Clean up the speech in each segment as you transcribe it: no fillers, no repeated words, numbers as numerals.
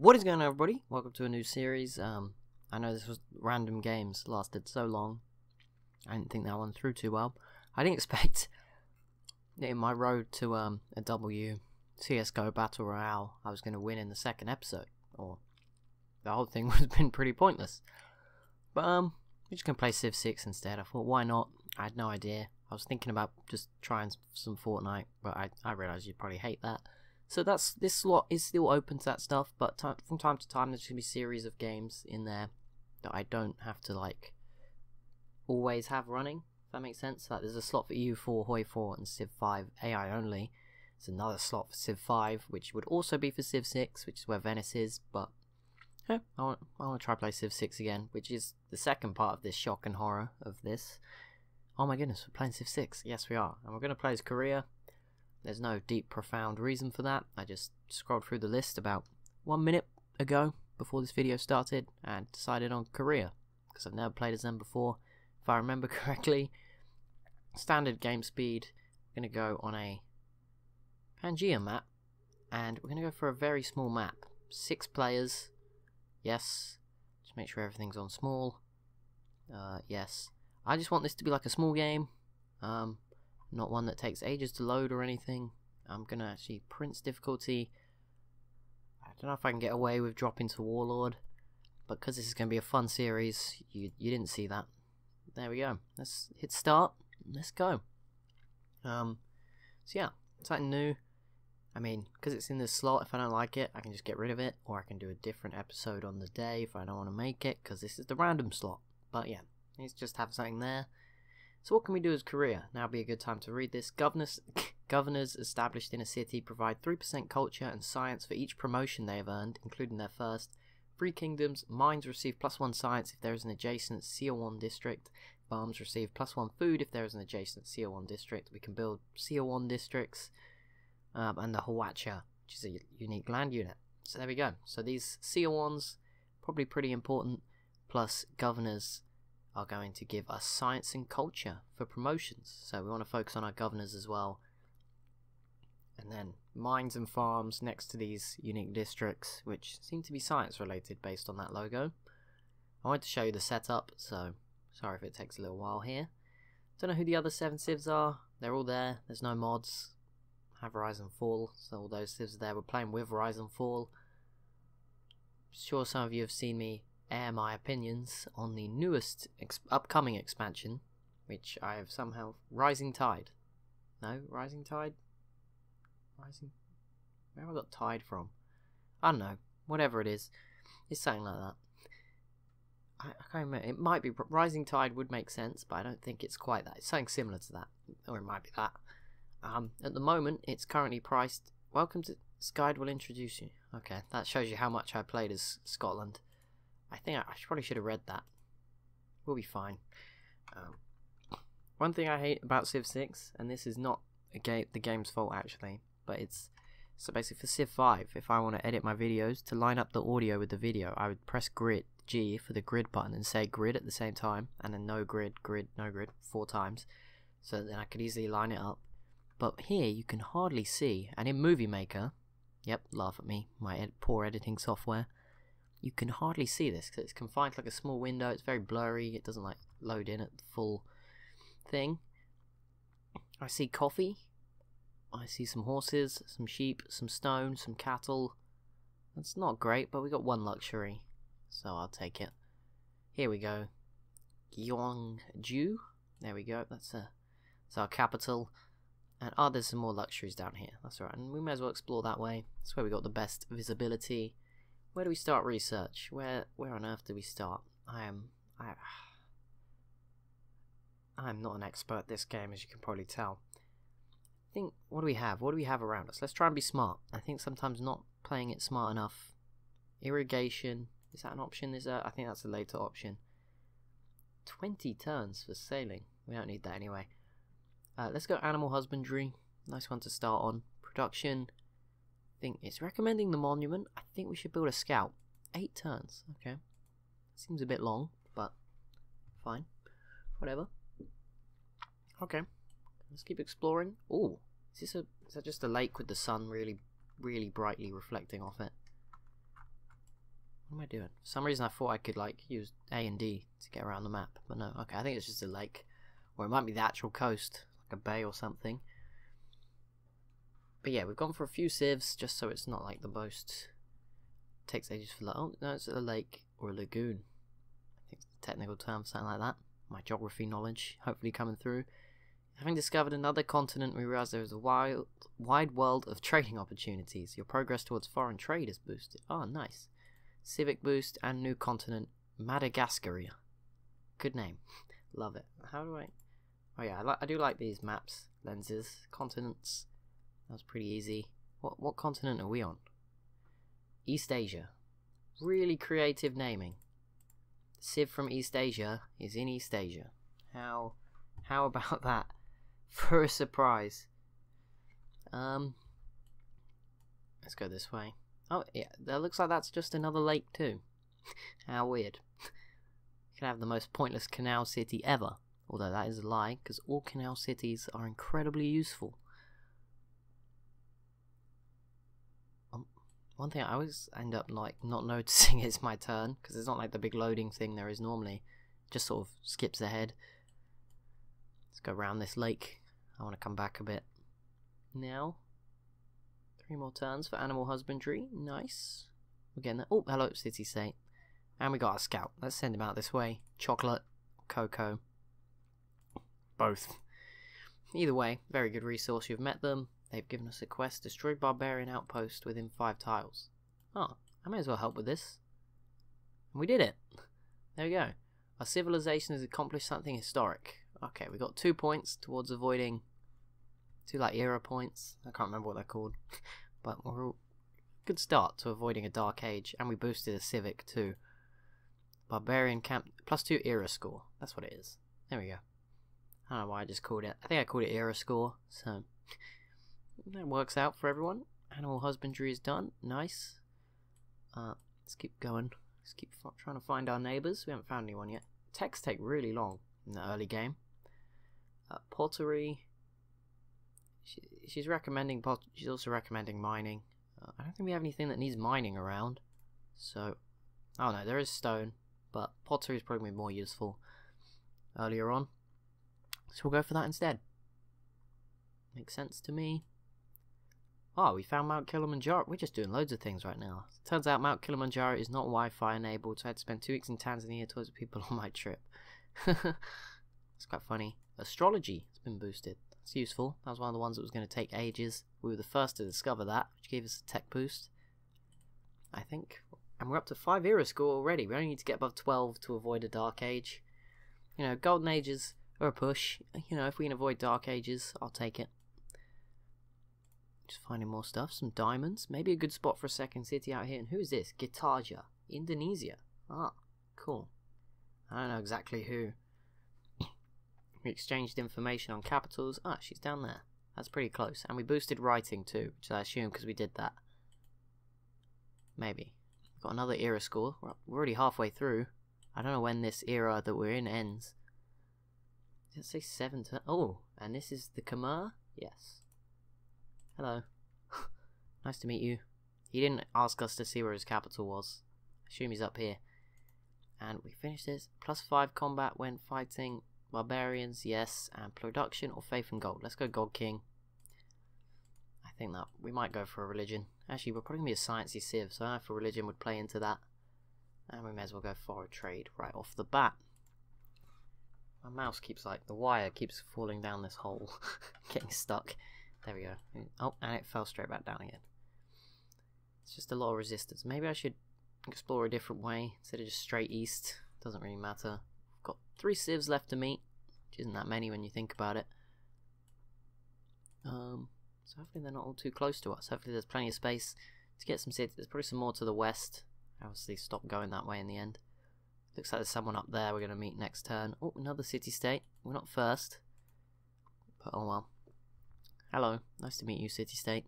What is going on, everybody? Welcome to a new series. I know this was random games, lasted so long. I didn't think that one through too well. I didn't expect in my road to a W CSGO Battle Royale I was going to win in the second episode, or the whole thing would have been pretty pointless. But we're just going to play Civ 6 instead. I thought, why not? I had no idea. I was thinking about just trying some Fortnite, but I realised you'd probably hate that. So this slot is still open to that stuff, but from time to time there's going to be a series of games in there that I don't have to, like, always have running, if that makes sense. Like, there's a slot for EU4, Hoi4, and Civ5 AI only. There's another slot for Civ5, which would also be for Civ 6, which is where Venice is, but yeah, I want to try play Civ 6 again, which is the second part of this shock and horror of this. Oh my goodness, we're playing Civ 6. Yes, we are. And we're going to play as Korea. There's no deep, profound reason for that. I just scrolled through the list about 1 minute ago before this video started and decided on Korea, because I've never played as them before, if I remember correctly. Standard game speed. We're going to go on a Pangaea map, and we're going to go for a very small map. 6 players. Yes. Just make sure everything's on small. Yes. I just want this to be like a small game. Not one that takes ages to load or anything. I'm going to actually Prince difficulty. I don't know if I can get away with dropping to Warlord, but because this is going to be a fun series, you didn't see that. There we go. Let's hit start. Let's go. So yeah, something new. I mean, because it's in this slot, if I don't like it, I can just get rid of it, or I can do a different episode on the day if I don't want to make it, because this is the random slot. But yeah, let's just have something there. So what can we do as Korea? Now would be a good time to read this. Governors established in a city provide 3% culture and science for each promotion they have earned, including their first. 3 kingdoms, mines receive +1 science if there is an adjacent CO1 district. Farms receive +1 food if there is an adjacent CO1 district. We can build CO1 districts, and the Hawacha, which is a unique land unit. So there we go. So these CO1s, probably pretty important, plus governors are going to give us science and culture for promotions, so we want to focus on our governors as well. And then mines and farms next to these unique districts, which seem to be science related based on that logo. I wanted to show you the setup, so sorry if it takes a little while here. Don't know who the other 7 civs are. They're all there. There's no mods. Have Rise and Fall, so all those civs are there. We're playing with Rise and Fall. I'm sure some of you have seen me air my opinions on the newest upcoming expansion, which I have somehow Rising Tide? Where have I got Tide from? I don't know. Whatever it is, it's something like that. I can't remember. It might be Rising Tide would make sense, but I don't think it's quite that. It's something similar to that, or it might be that. At the moment, it's currently priced. Welcome to this guide will introduce you. Okay, that shows you how much I played as Scotland. I think I probably should have read that. We'll be fine. One thing I hate about Civ 6, and this is not the game's fault actually, but so basically for Civ 5, if I want to edit my videos to line up the audio with the video, I would press G for the grid button and say grid at the same time, and then no grid, grid, no grid, 4 times, so then I could easily line it up. But here you can hardly see, and in Movie Maker, yep, laugh at me, my poor editing software, you can hardly see this because it's confined to like a small window. It's very blurry. It doesn't like load in at the full thing. I see coffee. I see some horses, some sheep, some stone, some cattle. That's not great, but we got one luxury, so I'll take it. Here we go. Gyeongju. There we go. That's our capital. And there's some more luxuries down here. That's alright. And we may as well explore that way. That's where we got the best visibility. Where do we start research? Where on earth do we start? I'm not an expert at this game, as you can probably tell. I think, what do we have? What do we have around us? Let's try and be smart. I think sometimes not playing it smart enough. Irrigation, is that an option? I think that's a later option. 20 turns for sailing. We don't need that anyway. Let's go animal husbandry. Nice one to start on. Production. I think it's recommending the monument. I think we should build a scout. 8 turns. Okay. Seems a bit long, but fine. Whatever. Okay. Let's keep exploring. Ooh. Is that just a lake with the sun really, really brightly reflecting off it? doing? For some reason I thought I could like use A and D to get around the map, but no. Okay, I think it's just a lake, or it might be the actual coast, like a bay or something. But yeah, we've gone for a few civs just so it's not like the most takes ages for. Oh no, it's a lake or a lagoon. I think it's the technical term, something like that. My geography knowledge hopefully coming through. Having discovered another continent, we realize there is a wide world of trading opportunities. Your progress towards foreign trade is boosted. Oh, nice. Civic boost and new continent, Madagascaria. Good name. Love it. How do I... Oh yeah, I do like these maps, lenses, continents. That was pretty easy. What continent are we on? East Asia. Really creative naming. Civ from East Asia is in East Asia. How about that? For a surprise. Let's go this way. Oh yeah, that looks like that's just another lake too. How weird. You can have the most pointless canal city ever. Although that is a lie, because all canal cities are incredibly useful. One thing I always end up like not noticing it's my turn, because it's not like the big loading thing there is normally. Just sort of skips ahead. Let's go around this lake. I want to come back a bit. Now, 3 more turns for animal husbandry. Nice. We're getting there. Oh, hello, city state. And we got our scout. Let's send him out this way. Chocolate, cocoa, both. Either way, very good resource. You've met them. They've given us a quest. Destroy barbarian outpost within 5 tiles. Oh, I may as well help with this. And we did it. There we go. Our civilization has accomplished something historic. Okay, we got 2 points towards avoiding 2 like era points. I can't remember what they're called, but we're all good start to avoiding a dark age, and we boosted a civic too. Barbarian camp +2 era score. That's what it is. There we go. I don't know why I just called it. I think I called it era score, so that works out for everyone. Animal husbandry is done. Nice. Let's keep going. Let's keep trying to find our neighbours. We haven't found anyone yet. Texts take really long in the early game. Pottery. She's recommending pottery. She's also recommending mining. I don't think we have anything that needs mining around. So, oh no, there is stone, but pottery is probably more useful earlier on. So we'll go for that instead. Makes sense to me. Oh, we found Mount Kilimanjaro. We're just doing loads of things right now. Turns out Mount Kilimanjaro is not Wi-Fi enabled, so I had to spend 2 weeks in Tanzania towards the people on my trip. It's quite funny. Astrology has been boosted. That's useful. That was one of the ones that was going to take ages. We were the first to discover that, which gave us a tech boost, I think. And we're up to 5 era score already. We only need to get above 12 to avoid a dark age. You know, golden ages are a push. You know, if we can avoid dark ages, I'll take it. Just finding more stuff. Some diamonds. Maybe a good spot for a second city out here. And who is this? Gitarja. Indonesia. Ah, cool. I don't know exactly who. We exchanged information on capitals. Ah, she's down there. That's pretty close. And we boosted writing too, which I assume because we did that. Maybe. Got another era score. We're already halfway through. I don't know when this era that we're in ends. Did it say 7 turns? Oh, and this is the Khmer? Yes. Hello. Nice to meet you. He didn't ask us to see where his capital was. I assume he's up here. And we finished this. +5 combat when fighting barbarians, yes, and production or faith and gold. Let's go gold king. I think that we might go for a religion. Actually, we're probably going to be a sciencey civ, so I don't know if a religion would play into that. And we may as well go for a trade right off the bat. My mouse keeps like, the wire keeps falling down this hole. Getting stuck. There we go. Oh, and it fell straight back down again. It's just a lot of resistance. Maybe I should explore a different way instead of just straight east. Doesn't really matter. We've got 3 civs left to meet, which isn't that many when you think about it. So hopefully they're not all too close to us. Hopefully there's plenty of space to get some cities. There's probably some more to the west. I obviously stopped going that way in the end. Looks like there's someone up there we're going to meet next turn. Oh, another city-state. We're not first. But oh well. Hello. Nice to meet you, city-state.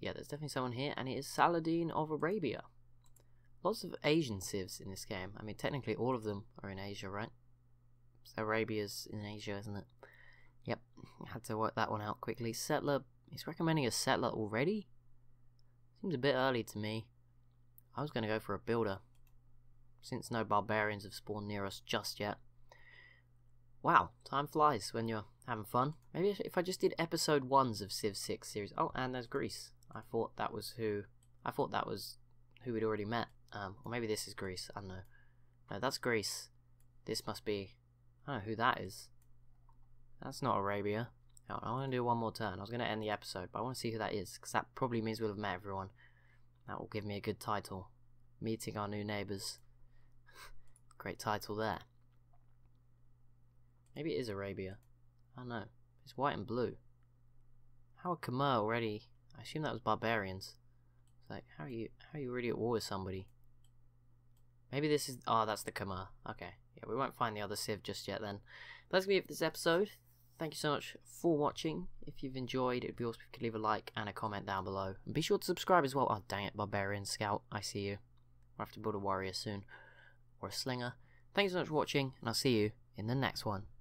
Yeah, there's definitely someone here. And it is Saladin of Arabia. Lots of Asian civs in this game. I mean, technically all of them are in Asia, right? So Arabia's in Asia, isn't it? Yep, I had to work that one out quickly. Settler, he's recommending a settler already? Seems a bit early to me. I was going to go for a builder, since no barbarians have spawned near us just yet. Wow, time flies when you're having fun. Maybe if I just did episode 1s of Civ 6 series. Oh, and there's Greece. I thought that was who we'd already met. Or maybe this is Greece, I don't know. No, that's Greece. This must be... I don't know who that is. That's not Arabia. I want to do one more turn. I was going to end the episode, but I want to see who that is, because that probably means we'll have met everyone. That will give me a good title. Meeting our new neighbours. Great title there. Maybe it is Arabia. I don't know. It's white and blue. How are Khmer already... I assume that was barbarians. It's like, how are you already at war with somebody? Maybe this is... Oh, that's the Khmer. Okay. Yeah, we won't find the other Civ just yet then. But that's going to be it for this episode. Thank you so much for watching. If you've enjoyed, it would be awesome if you could leave a like and a comment down below. And be sure to subscribe as well. Oh, dang it, Barbarian Scout. I see you. We'll have to build a warrior soon. Or a slinger. Thank you so much for watching, and I'll see you in the next one.